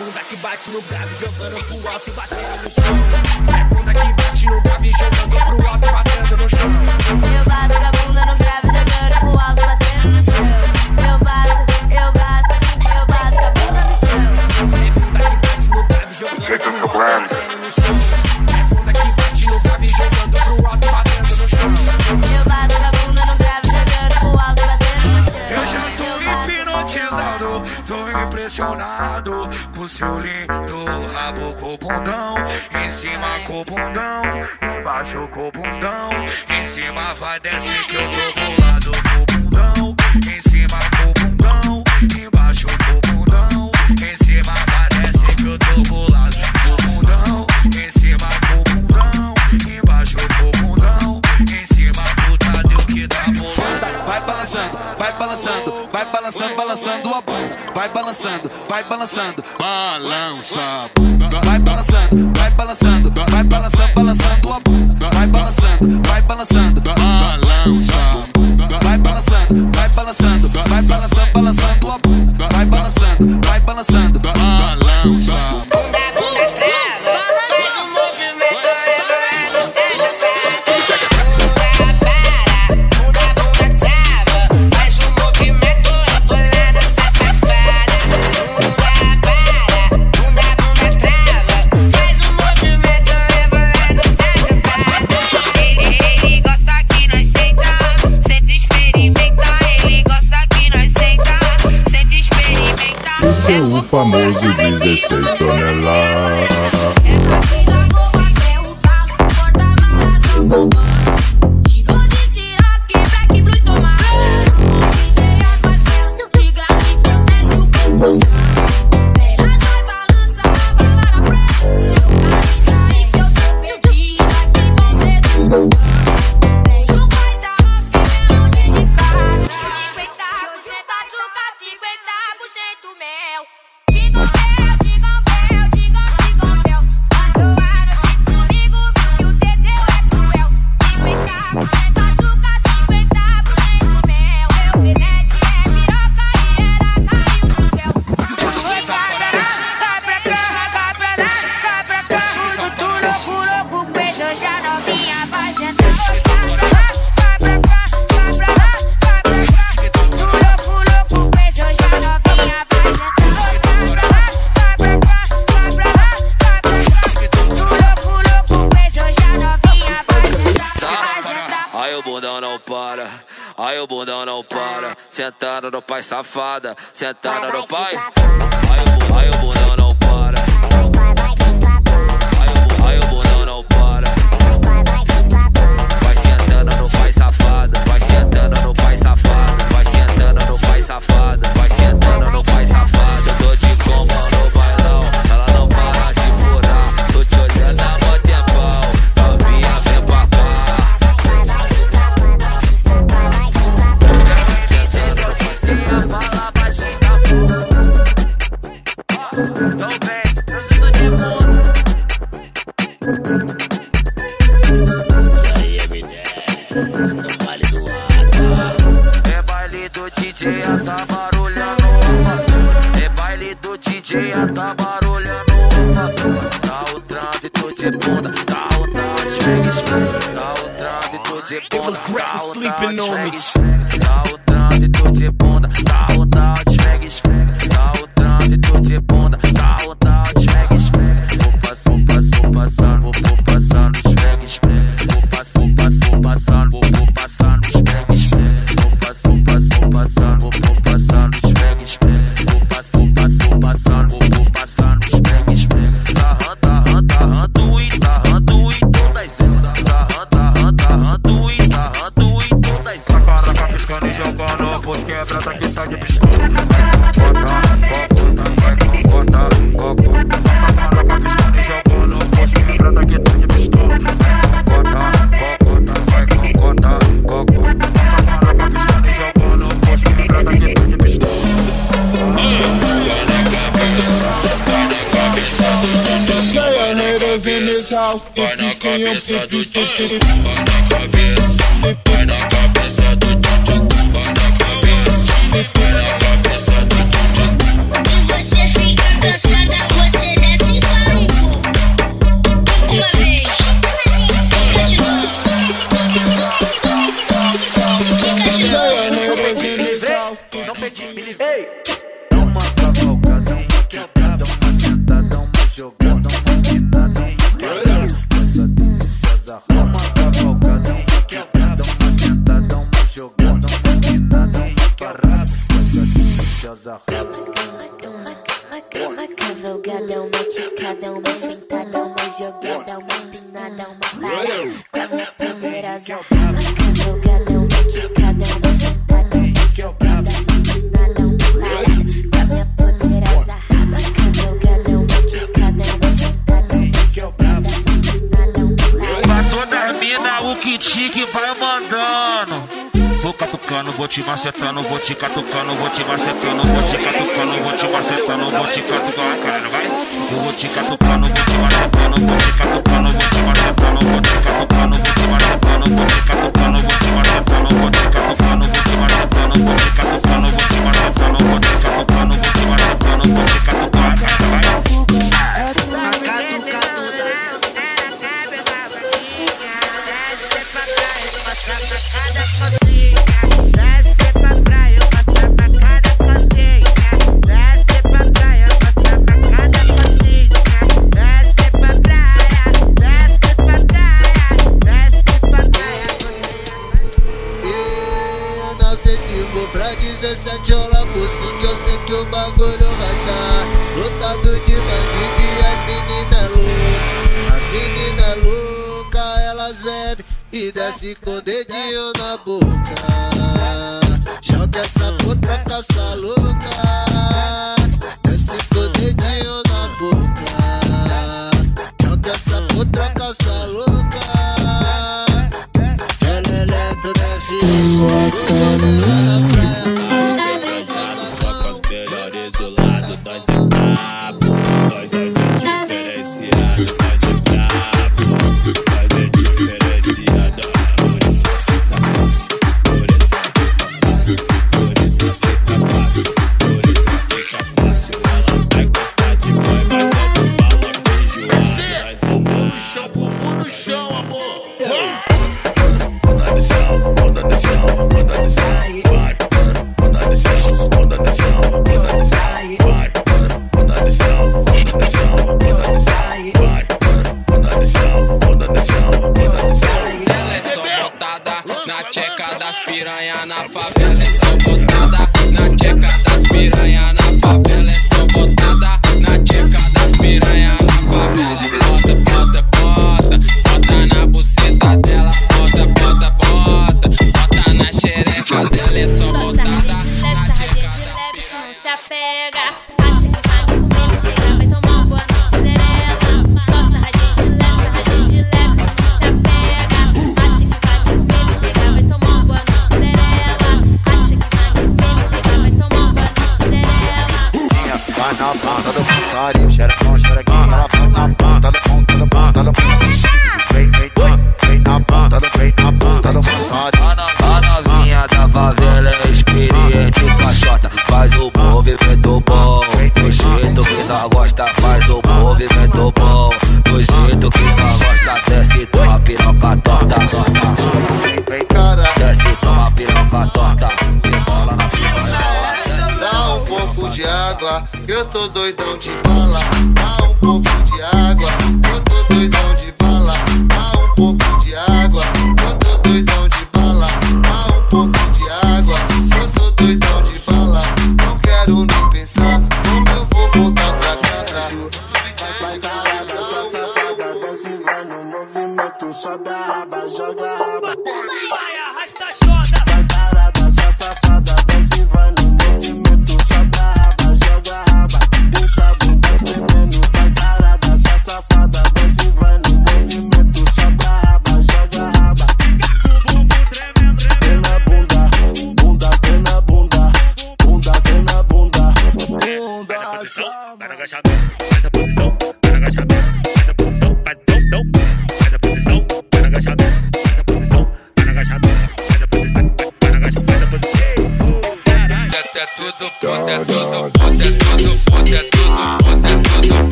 bunda que bate no grave, jogando pro alto e batendo no chão. É bunda que bate no grave, jogando pro alto e batendo no chão. Eu bato com a bunda no grave, jogando pro alto e batendo no chão. Eu bato com a bunda no chão. É bunda que bate no grave, jogando pro alto e batendo no chão. É bunda que bate no grave, jogando pro alto e batendo no chão. Eu bato com a bunda no grave, jogando pro alto e batendo no chão. Eu já tô hipnotizado, tô impressionado com seu lindo rabo com bundão. Em cima com bundão, embaixo com bundão. Em cima vai descer que eu tô bolado com bundão. Em cima com bundão, embaixo com bundão. Em cima vai descer que eu tô bolado com bundão. Em cima com bundão, embaixo com bundão. Em cima do Tadeu que dá bolado. Vai balançando, vai balançando. Vai balançando, balançando a bunda. Vai balançando, balança a bunda. Vai balançando, balançando a bunda. Vai balançando, balança a bunda. Vai balançando, balançando a bunda. Vai balançando, balança a bunda. O famoso 16 toneladas. Sentando no pai safada, sentando no pai. Ai o bundão não para. Ai o bundão não para. Vai sentando no pai safada, vai sentando no pai safada, vai sentando no pai safada, vai sentando no pai safada. Eu tô de coma no bailão, ela não para de furar. Tô te olhando há mó tempão. Vai na cabeça do tutu. E você fica cansada. Vou te macetando, vou te catucando, vou te macetando, vou te catucando, vou te macetando, vou te catucando, cara, vai? Eu vou te catucando, vou te macetando, vou te catucando, vou te macetando, vou te catucando, vou te macetando, vou te catucando, vou te macetando, vou te catucando, vou te macetando, vou te catucando, vou te macetando, vou te catucando, vou te macetando, vou te catucando, cara, vai? Mas catuca todas. E desce com o dedinho na boca, joga essa putraca, sua louca. Desce com o dedinho na boca, joga essa putraca, sua louca. Ela é lenta da vida, só com os melhores do lado. Nós é brabo, nós é diferenciado. Nós é brabo, nós é Poder,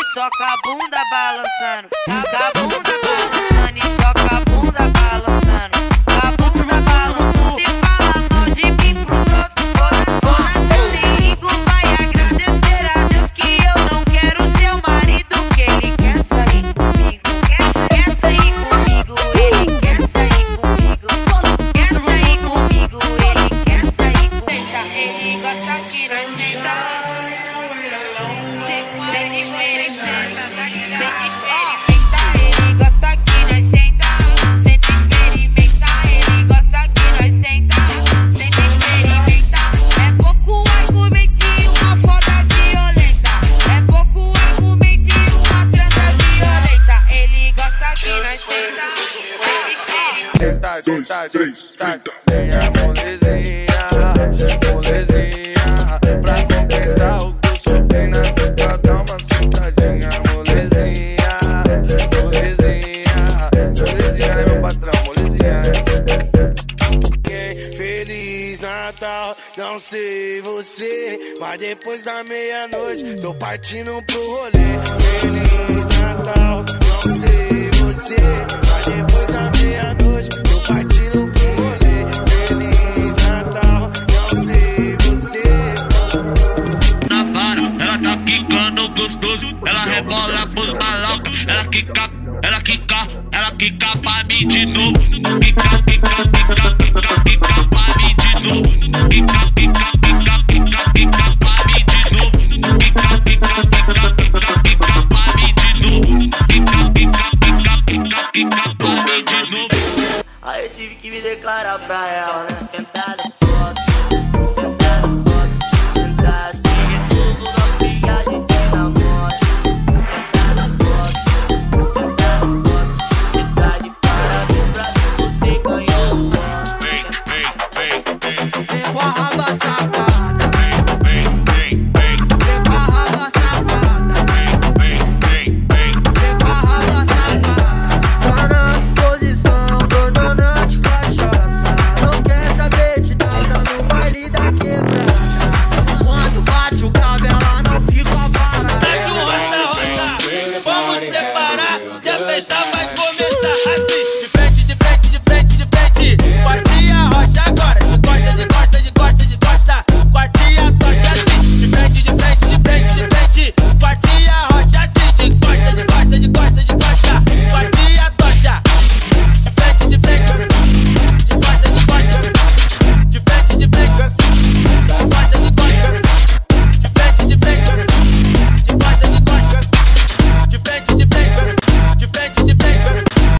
e soca a bunda balançando. Soca a bunda balançando e soca a bunda balançando. A bunda balançando. Se fala mal de mim pro outro vou nascer inimigo. Vai agradecer a Deus que eu não quero seu marido, que ele quer sair comigo. Quer sair comigo, ele quer sair comigo. Quer sair comigo, ele quer sair comigo. Ele gosta que não deita. Senta, senta, tem a molezinha, pra compensar o que eu sofri na vida, dá uma sentadinha, molezinha, né, meu patrão, molezinha. Feliz Natal, não sei você, mas depois da meia-noite tô partindo pro rolê. Feliz Natal, não sei você, mas depois da meia-noite tô partindo pro rolê. Feliz Natal, não sei você. Na vara, ela tá quicando gostoso. Ela rebola pros malucos. Ela quica pra mim de novo. Quica pra mim de novo. Quica pra mim de novo. Quica pra mim de novo. Quica pra mim de novo. Aí eu tive que me declarar pra ela, né? Sentada